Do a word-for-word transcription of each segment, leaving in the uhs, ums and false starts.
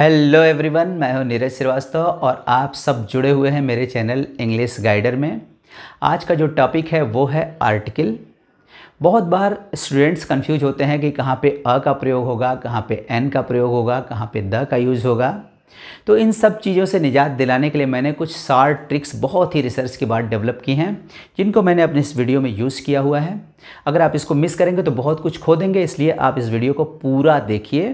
Hello everyone, मैं हूं नीरज श्रीवास्तव और आप सब जुड़े हुए हैं मेरे चैनल इंग्लिश गाइडर में। आज का जो टॉपिक है वो है आर्टिकल। बहुत बार स्टूडेंट्स कंफ्यूज होते हैं कि कहाँ पे अ का प्रयोग होगा, कहाँ पे एन का प्रयोग होगा, कहाँ पे द का यूज़ होगा। तो इन सब चीज़ों से निजात दिलाने के लिए मैंने कुछ शार्ट ट्रिक्स बहुत ही रिसर्च के बाद डेवलप की हैं, जिनको मैंने अपने इस वीडियो में यूज़ किया हुआ है। अगर आप इसको मिस करेंगे तो बहुत कुछ खो देंगे, इसलिए आप इस वीडियो को पूरा देखिए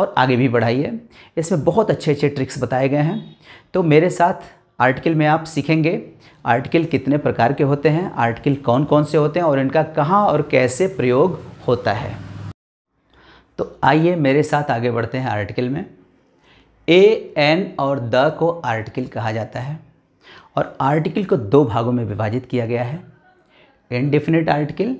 और आगे भी बढ़ाइए। इसमें बहुत अच्छे अच्छे ट्रिक्स बताए गए हैं। तो मेरे साथ आर्टिकल में आप सीखेंगे आर्टिकल कितने प्रकार के होते हैं, आर्टिकल कौन कौन से होते हैं और इनका कहाँ और कैसे प्रयोग होता है। तो आइए मेरे साथ आगे बढ़ते हैं। आर्टिकल में ए, एन और द को आर्टिकल कहा जाता है और आर्टिकल को दो भागों में विभाजित किया गया है, इनडेफिनेट आर्टिकल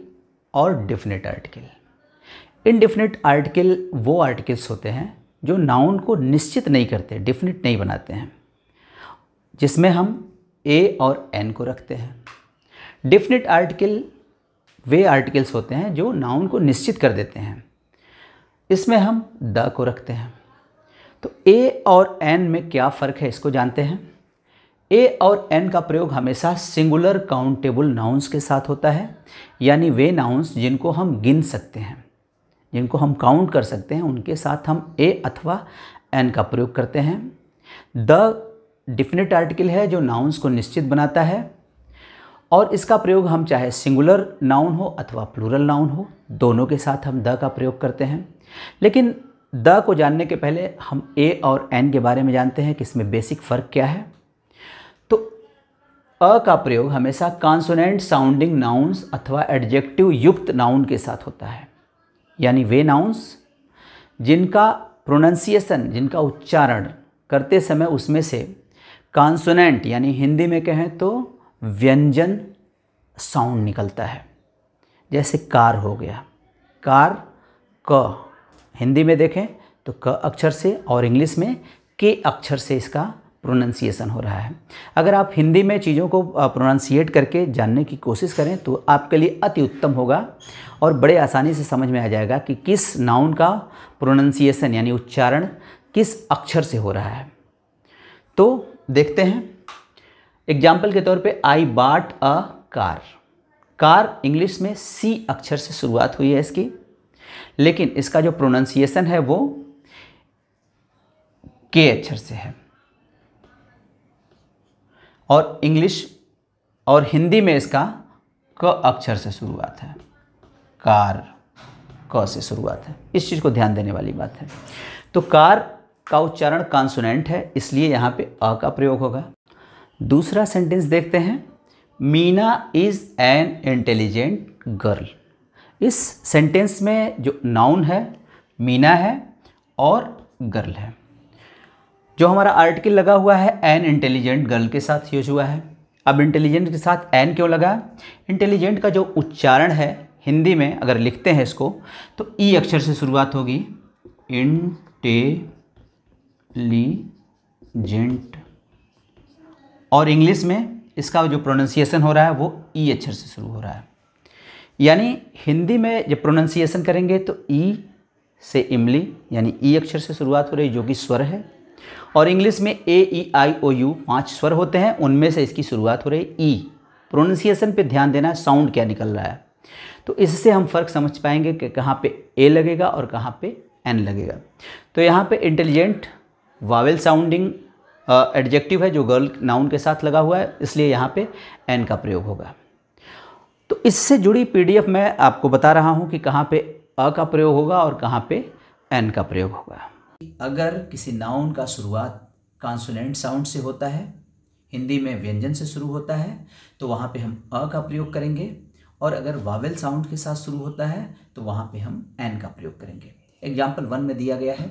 और डेफिनेट आर्टिकल। इनडेफिनेट आर्टिकल वो आर्टिकल्स होते हैं जो नाउन को निश्चित नहीं करते, डेफिनेट नहीं बनाते हैं, जिसमें हम ए और एन को रखते हैं। डेफिनेट आर्टिकल वे आर्टिकल्स होते हैं जो नाउन को निश्चित कर देते हैं, इसमें हम द को रखते हैं। तो ए और एन में क्या फ़र्क है, इसको जानते हैं। ए और एन का प्रयोग हमेशा सिंगुलर काउंटेबल नाउन्स के साथ होता है, यानी वे नाउन्स जिनको हम गिन सकते हैं, जिनको हम काउंट कर सकते हैं, उनके साथ हम ए अथवा एन का प्रयोग करते हैं। द डिफिनिट आर्टिकल है जो नाउन्स को निश्चित बनाता है और इसका प्रयोग हम चाहे सिंगुलर नाउन हो अथवा प्लूरल नाउन हो, दोनों के साथ हम द का प्रयोग करते हैं। लेकिन द को जानने के पहले हम ए और एन के बारे में जानते हैं कि इसमें बेसिक फ़र्क क्या है। तो अ का प्रयोग हमेशा कॉन्सोनेंट साउंडिंग नाउन्स अथवा एडजेक्टिव युक्त नाउन के साथ होता है, यानी वे नाउन्स जिनका प्रोनंसिएशन, जिनका उच्चारण करते समय उसमें से कॉन्सोनेंट यानी हिंदी में कहें तो व्यंजन साउंड निकलता है। जैसे कार हो गया, कार क हिंदी में देखें तो क अक्षर से और इंग्लिश में के अक्षर से इसका प्रोनंसिएशन हो रहा है। अगर आप हिंदी में चीज़ों को प्रोनंसिएट करके जानने की कोशिश करें तो आपके लिए अति उत्तम होगा और बड़े आसानी से समझ में आ जाएगा कि किस नाउन का प्रोनंसिएशन यानी उच्चारण किस अक्षर से हो रहा है। तो देखते हैं एग्जाम्पल के तौर पे, I bought a car. Car English में सी अक्षर से शुरुआत हुई है इसकी, लेकिन इसका जो प्रोनंसिएशन है वो के अक्षर से है। और इंग्लिश और हिंदी में इसका क अक्षर से शुरुआत है, कार क से शुरुआत है। इस चीज़ को ध्यान देने वाली बात है। तो कार का उच्चारण कॉन्सोनेंट है, इसलिए यहाँ पे अ का प्रयोग होगा। दूसरा सेंटेंस देखते हैं, Meena is an intelligent girl. इस सेंटेंस में जो नाउन है मीना है और गर्ल है। जो हमारा आर्टिकल लगा हुआ है एन इंटेलिजेंट गर्ल के साथ यूज हुआ है। अब इंटेलिजेंट के साथ एन क्यों लगा? इंटेलिजेंट का जो उच्चारण है हिंदी में अगर लिखते हैं इसको तो ई अक्षर से शुरुआत होगी, इंटेलिजेंट, और इंग्लिश में इसका जो प्रोनंसिएशन हो रहा है वो ई अक्षर से शुरू हो रहा है। यानी हिंदी में जब प्रोनंसिएशन करेंगे तो ई से इमली यानी ई अक्षर से शुरुआत हो रही जो कि स्वर है, और इंग्लिश में ए ई आई ओ यू पांच स्वर होते हैं, उनमें से इसकी शुरुआत हो रही ई। प्रोनंसिएशन पे ध्यान देना, साउंड क्या निकल रहा है। तो इससे हम फ़र्क समझ पाएंगे कि कहाँ पे ए लगेगा और कहाँ पे एन लगेगा। तो यहाँ पे इंटेलिजेंट वावेल साउंडिंग एडजेक्टिव है जो गर्ल नाउन के साथ लगा हुआ है, इसलिए यहाँ पे एन का प्रयोग होगा। तो इससे जुड़ी पीडीएफ मैं आपको बता रहा हूं कि कहां पे अ का प्रयोग होगा और कहां पे एन का प्रयोग होगा। अगर किसी नाउन का शुरुआत कॉन्सोनेंट साउंड से होता है, हिंदी में व्यंजन से शुरू होता है, तो वहां पे हम अ का प्रयोग करेंगे, और अगर वावेल साउंड के साथ शुरू होता है तो वहां पे हम एन का प्रयोग करेंगे। एग्जाम्पल वन में दिया गया है,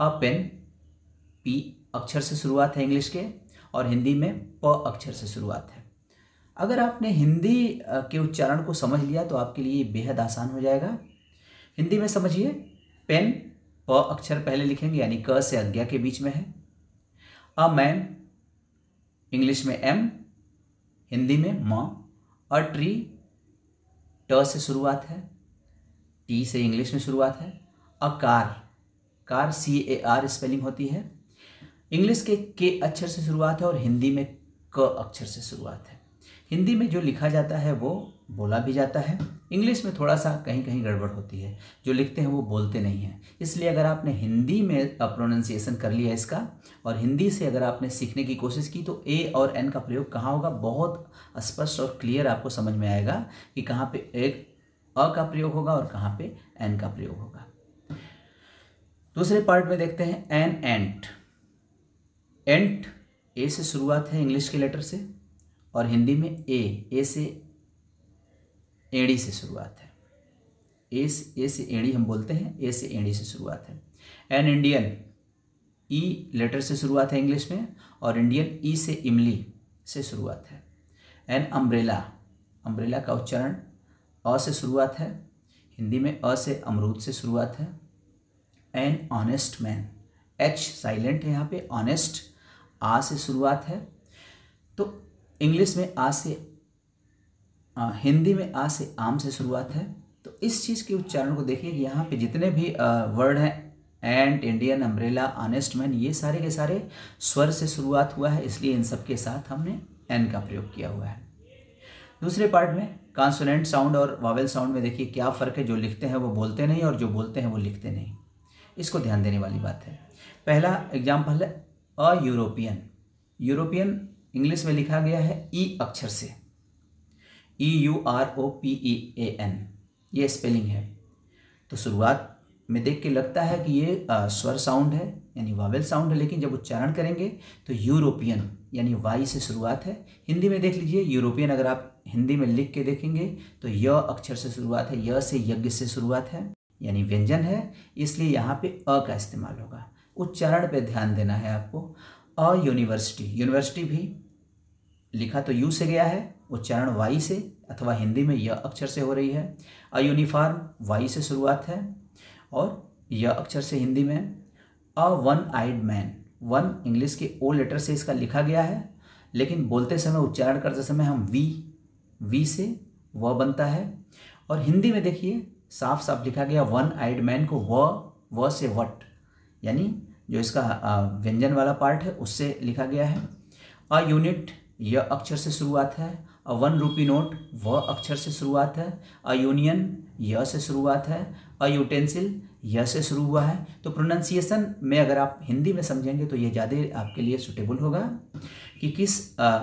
अ पेन, पी अक्षर से शुरुआत है इंग्लिश के और हिंदी में प अक्षर से शुरुआत है। अगर आपने हिंदी के उच्चारण को समझ लिया तो आपके लिए बेहद आसान हो जाएगा। हिंदी में समझिए, पेन प अक्षर पहले लिखेंगे यानी क से अज्ञा के बीच में है। अ मैन इंग्लिश में एम, हिंदी में म। अ ट्री ट से शुरुआत है, टी से इंग्लिश में शुरुआत है। A car, car C A R spelling होती है, इंग्लिश के के अक्षर से शुरुआत है और हिंदी में क अक्षर से शुरुआत है। हिंदी में जो लिखा जाता है वो बोला भी जाता है, इंग्लिश में थोड़ा सा कहीं कहीं गड़बड़ होती है, जो लिखते हैं वो बोलते नहीं हैं। इसलिए अगर आपने हिंदी में प्रोनाउंसिएशन कर लिया इसका और हिंदी से अगर आपने सीखने की कोशिश की तो ए और एन का प्रयोग कहाँ होगा, बहुत स्पष्ट और क्लियर आपको समझ में आएगा कि कहाँ पे ए अ का प्रयोग होगा और कहाँ पे एन का प्रयोग होगा। दूसरे पार्ट में देखते हैं एन एंट। एंट ए से शुरुआत है इंग्लिश के लेटर से और हिंदी में ए ए से एड़ी से शुरुआत है। ए से ए से एड़ी हम बोलते हैं, ए से एड़ी से शुरुआत है। एन इंडियन, ई लेटर से शुरुआत है इंग्लिश में और इंडियन ई से इमली से शुरुआत है। एन अम्ब्रेला, अम्ब्रेला का उच्चारण अ से शुरुआत है, हिंदी में अ से अमरूद से शुरुआत है। An honest man, H silent है यहाँ पे, ऑनेस्ट आ से शुरुआत है। तो इंग्लिश में आ से आ, हिंदी में आ से आम से शुरुआत है। तो इस चीज़ के उच्चारण को देखिए, यहाँ पे जितने भी आ, वर्ड हैं, ant, Indian, umbrella, honest man, ये सारे के सारे स्वर से शुरुआत हुआ है, इसलिए इन सब के साथ हमने एन का प्रयोग किया हुआ है। दूसरे पार्ट में कॉन्सोनेंट साउंड और वावेल साउंड में देखिए क्या फ़र्क है, जो लिखते हैं वो बोलते नहीं और जो बोलते हैं वो लिखते नहीं, इसको ध्यान देने वाली बात है। पहला एग्जाम्पल है अ यूरोपियन। यूरोपियन इंग्लिश में लिखा गया है ई अक्षर से, E U R O P E A N, ये स्पेलिंग है। तो शुरुआत में देख के लगता है कि ये आ, स्वर साउंड है यानी वावेल साउंड है, लेकिन जब उच्चारण करेंगे तो यूरोपियन यानी वाई से शुरुआत है। हिंदी में देख लीजिए यूरोपियन, अगर आप हिंदी में लिख के देखेंगे तो य अक्षर से शुरुआत है, य से यज्ञ से शुरुआत है यानी व्यंजन है, इसलिए यहाँ पे अ का इस्तेमाल होगा। उच्चारण पे ध्यान देना है आपको। अ यूनिवर्सिटी, यूनिवर्सिटी भी लिखा तो यू से गया है, उच्चारण वाई से अथवा हिंदी में य अक्षर से हो रही है। अ यूनिफॉर्म वाई से शुरुआत है और य अक्षर से हिंदी में। A one eyed man, one English के ओ लेटर से इसका लिखा गया है, लेकिन बोलते समय उच्चारण करते समय हम वी वी से व बनता है। और हिंदी में देखिए साफ साफ लिखा गया वन आइड मैन को व व से वट यानी जो इसका व्यंजन वाला पार्ट है उससे लिखा गया है। अ यूनिट य अक्षर से शुरुआत है। अ वन रूपी नोट व अक्षर से शुरुआत है। अ यूनियन य से शुरुआत है। अ यूटेंसिल य से शुरू हुआ है। तो प्रोनाउंसिएशन में अगर आप हिंदी में समझेंगे तो ये ज़्यादा आपके लिए सुटेबल होगा कि किस आ,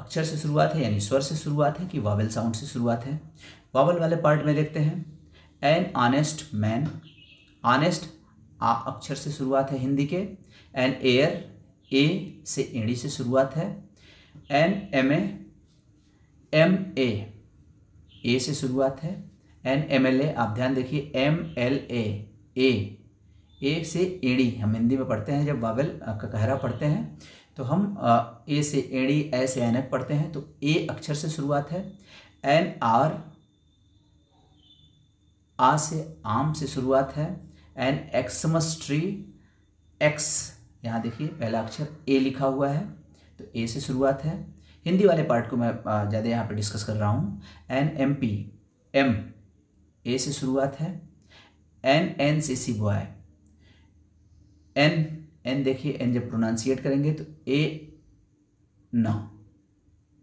अक्षर से शुरुआत है यानी स्वर से शुरुआत है कि वावेल साउंड से शुरुआत है। वावेल वाले पार्ट में देखते हैं एन ऑनेस्ट मैन, ऑनेस्ट आ अक्षर से शुरुआत है हिंदी के। एन एयर, ए से एड़ी से शुरुआत है। An M A, M A ए से शुरुआत है। एन एम एल ए, आप ध्यान देखिए एम एल ए ए ए से एड़ी, हम हिंदी में पढ़ते हैं जब वावेल का कहरा पढ़ते हैं तो हम ए से एड़ी, ए से एनक पढ़ते हैं, तो ए अक्षर से शुरुआत है। एन आर, आ से आम से शुरुआत है। एन एक्समस ट्री, एक्स यहाँ देखिए पहला अक्षर ए लिखा हुआ है तो ए से शुरुआत है। हिंदी वाले पार्ट को मैं ज़्यादा यहाँ पे डिस्कस कर रहा हूँ। एन एम पी, एम ए से शुरुआत है। An N C C boy, an N देखिए एन जब प्रोनाउंसिएट करेंगे तो ए न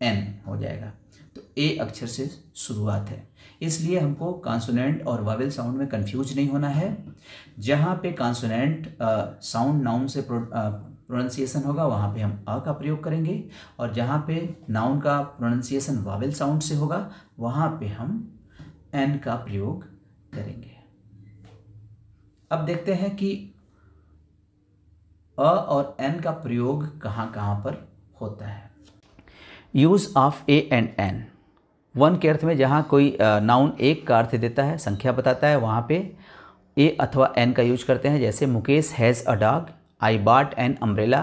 एन हो जाएगा, तो ए अक्षर से शुरुआत है। इसलिए हमको कॉन्सोनेंट और वावेल साउंड में कंफ्यूज नहीं होना है। जहाँ पे कॉन्सोनेंट साउंड नाउन से प्रो, आ, प्रोनाउंसिएशन होगा वहाँ पे हम अ का प्रयोग करेंगे और जहाँ पे नाउन का प्रोनाउंसिएशन वावेल साउंड से होगा वहाँ पे हम एन का प्रयोग करेंगे। अब देखते हैं कि अ और एन का प्रयोग कहाँ कहाँ पर होता है। Use of a and an, one के अर्थ में जहाँ कोई नाउन एक का अर्थ देता है, संख्या बताता है, वहाँ पे ए अथवा एन का यूज करते हैं। जैसे Mukesh has a dog, I bought an umbrella.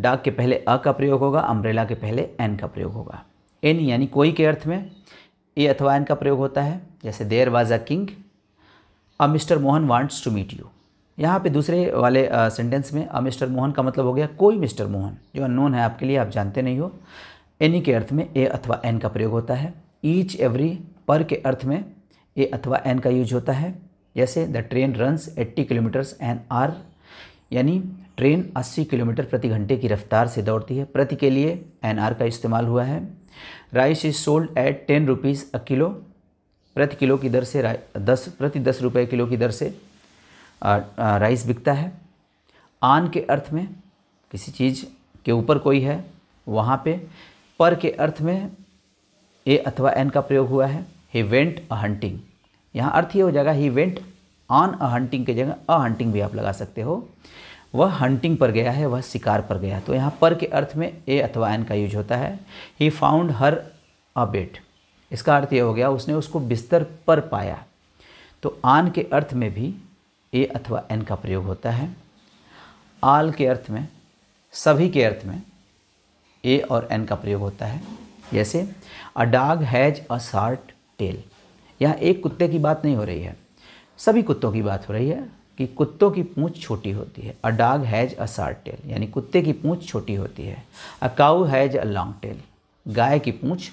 Dog के पहले अ का प्रयोग होगा, अम्ब्रेला के पहले एन का प्रयोग होगा। एन यानी कोई के अर्थ में ए अथवा एन का प्रयोग होता है। जैसे there was a king, a mister Mohan wants to meet you. यहाँ पे दूसरे वाले सेंटेंस में अ मिस्टर मोहन का मतलब हो गया कोई मिस्टर मोहन जो अननोन है आपके लिए, आप जानते नहीं हो। एनी के अर्थ में ए अथवा एन का प्रयोग होता है। ईच, एवरी, पर के अर्थ में ए अथवा एन का यूज होता है। जैसे the train runs eighty kilometres an hour यानी ट्रेन अस्सी किलोमीटर प्रति घंटे की रफ्तार से दौड़ती है। प्रति के लिए एन आर का इस्तेमाल हुआ है। Rice is sold at ten rupees a kilo, प्रति किलो की दर से दस प्रति दस रुपये किलो की दर से राइस बिकता है। आन के अर्थ में किसी चीज़ के ऊपर कोई है, वहाँ पे पर के अर्थ में ए अथवा एन का प्रयोग हुआ है। ही वेंट अ हंटिंग, यहाँ अर्थ ये हो जाएगा he went on a hunting की जगह अ हंटिंग भी आप लगा सकते हो। वह हंटिंग पर गया है, वह शिकार पर गया, तो यहाँ पर के अर्थ में ए अथवा एन का यूज होता है। He found her a bed, इसका अर्थ ये हो गया उसने उसको बिस्तर पर पाया, तो आन के अर्थ में भी ए अथवा एन का प्रयोग होता है। आल के अर्थ में सभी के अर्थ में ए और एन का प्रयोग होता है। जैसे a dog has a short tail, यह एक कुत्ते की बात नहीं हो रही है, सभी कुत्तों की बात हो रही है कि कुत्तों की पूँछ छोटी होती है। A dog has a short tail यानी कुत्ते की पूँछ छोटी होती है। A cow has a long tail, गाय की पूँछ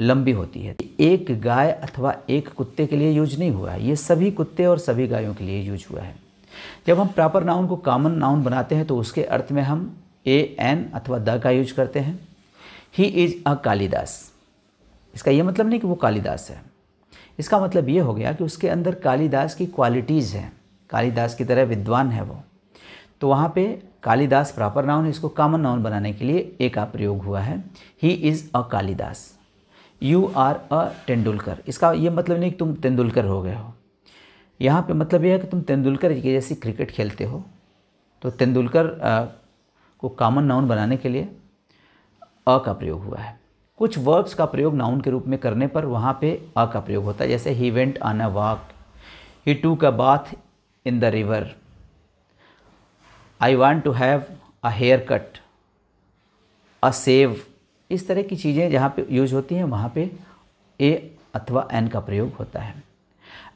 लंबी होती है। एक गाय अथवा एक कुत्ते के लिए यूज नहीं हुआ है, ये सभी कुत्ते और सभी गायों के लिए यूज हुआ है। जब हम प्रॉपर नाउन को कॉमन नाउन बनाते हैं तो उसके अर्थ में हम ए एन अथवा द का यूज करते हैं। ही इज़ अ कालिदास, इसका ये मतलब नहीं कि वो कालिदास है, इसका मतलब ये हो गया कि उसके अंदर कालिदास की क्वालिटीज़ हैं, कालिदास की तरह विद्वान है वो। तो वहाँ पे कालिदास प्रॉपर नाउन है, इसको कॉमन नाउन बनाने के लिए ए का प्रयोग हुआ है। He is a Kalidas. You are a Tendulkar, इसका ये मतलब नहीं कि तुम तेंदुलकर हो गए हो, यहाँ पे मतलब यह है कि तुम तेंदुलकर की जैसी क्रिकेट खेलते हो। तो तेंदुलकर को कॉमन नाउन बनाने के लिए अ का प्रयोग हुआ है। कुछ वर्ब्स का प्रयोग नाउन के रूप में करने पर वहाँ पे अ का प्रयोग होता है। जैसे he went on a walk, he took a bath in the river, I want to have a haircut, a shave, इस तरह की चीज़ें जहाँ पे यूज होती हैं वहाँ पे ए अथवा एन का प्रयोग होता है।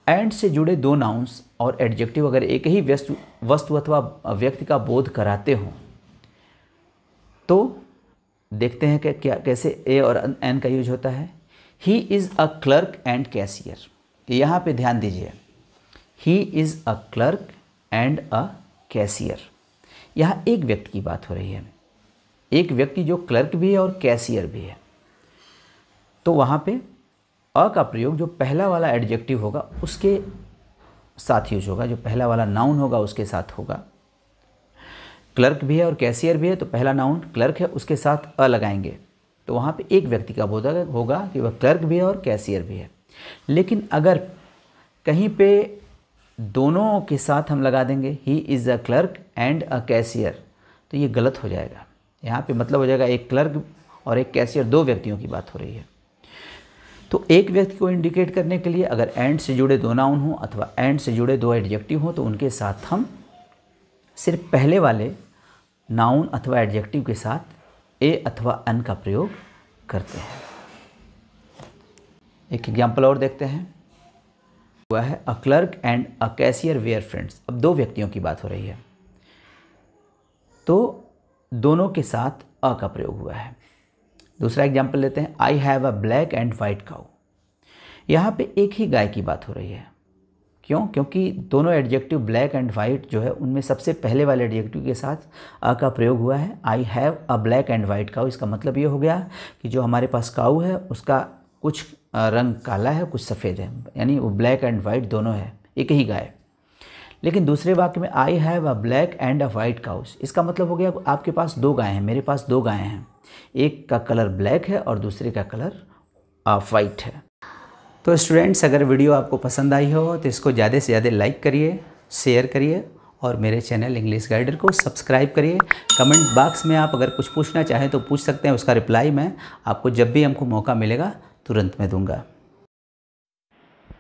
एंड से जुड़े दो नाउन्स और एडजेक्टिव अगर एक ही वस्तु वस्तु अथवा व्यक्ति का बोध कराते हों तो देखते हैं कि क्या कैसे ए और एन का यूज होता है। He is a clerk and cashier, यहाँ पे ध्यान दीजिए, he is a clerk and a cashier, यहाँ एक व्यक्ति की बात हो रही है, एक व्यक्ति जो क्लर्क भी है और कैशियर भी है। तो वहाँ पे अ का प्रयोग जो पहला वाला एडजेक्टिव होगा उसके साथ यूज होगा, जो पहला वाला नाउन होगा उसके साथ होगा। क्लर्क भी है और कैशियर भी है, तो पहला नाउन क्लर्क है, उसके साथ अ लगाएंगे तो वहाँ पे एक व्यक्ति का बोध होगा कि वह क्लर्क भी है और कैशियर भी है। लेकिन अगर कहीं पे दोनों के साथ हम लगा देंगे he is a clerk and a cashier, तो ये गलत हो जाएगा। यहाँ पे मतलब हो जाएगा एक क्लर्क और एक कैशियर, दो व्यक्तियों की बात हो रही है। तो एक व्यक्ति को इंडिकेट करने के लिए अगर एंड से जुड़े दो नाउन हों अथवा एंड से जुड़े दो एडजेक्टिव हों तो उनके साथ हम सिर्फ पहले वाले नाउन अथवा एडजेक्टिव के साथ ए अथवा एन का प्रयोग करते हैं। एक एग्जाम्पल और देखते हैं, हुआ है a clerk and a cashier were friends, अब दो व्यक्तियों की बात हो रही है तो दोनों के साथ अ का प्रयोग हुआ है। दूसरा एग्जाम्पल लेते हैं, I have a black and white cow, यहाँ पे एक ही गाय की बात हो रही है। क्यों? क्योंकि दोनों एडजेक्टिव ब्लैक एंड वाइट जो है उनमें सबसे पहले वाले एडजेक्टिव के साथ अ का प्रयोग हुआ है। I have a black and white cow, इसका मतलब ये हो गया कि जो हमारे पास काऊ है उसका कुछ रंग काला है कुछ सफ़ेद है, यानी वो ब्लैक एंड वाइट दोनों है, एक ही गाय। लेकिन दूसरे वाक्य में I have a black and a white cows, इसका मतलब हो गया आपके पास दो गाय हैं, मेरे पास दो गाय हैं, एक का कलर ब्लैक है और दूसरे का कलर वाइट है। तो स्टूडेंट्स अगर वीडियो आपको पसंद आई हो तो इसको ज़्यादा से ज़्यादा लाइक करिए, शेयर करिए और मेरे चैनल इंग्लिश गाइडर को सब्सक्राइब करिए। कमेंट बॉक्स में आप अगर कुछ पूछना चाहें तो पूछ सकते हैं, उसका रिप्लाई मैं आपको जब भी हमको मौका मिलेगा तुरंत मैं दूंगा।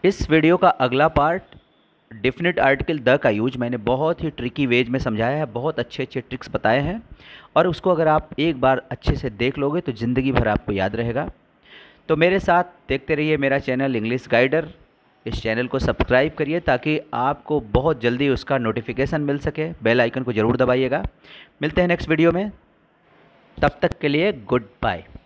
इस वीडियो का अगला पार्ट डेफिनेट आर्टिकल द का यूज मैंने बहुत ही ट्रिकी वेज में समझाया है, बहुत अच्छे अच्छे ट्रिक्स बताए हैं और उसको अगर आप एक बार अच्छे से देख लोगे तो ज़िंदगी भर आपको याद रहेगा। तो मेरे साथ देखते रहिए मेरा चैनल इंग्लिश गाइडर, इस चैनल को सब्सक्राइब करिए ताकि आपको बहुत जल्दी उसका नोटिफिकेशन मिल सके। बेल आइकन को ज़रूर दबाइएगा। मिलते हैं नेक्स्ट वीडियो में, तब तक के लिए गुड बाय।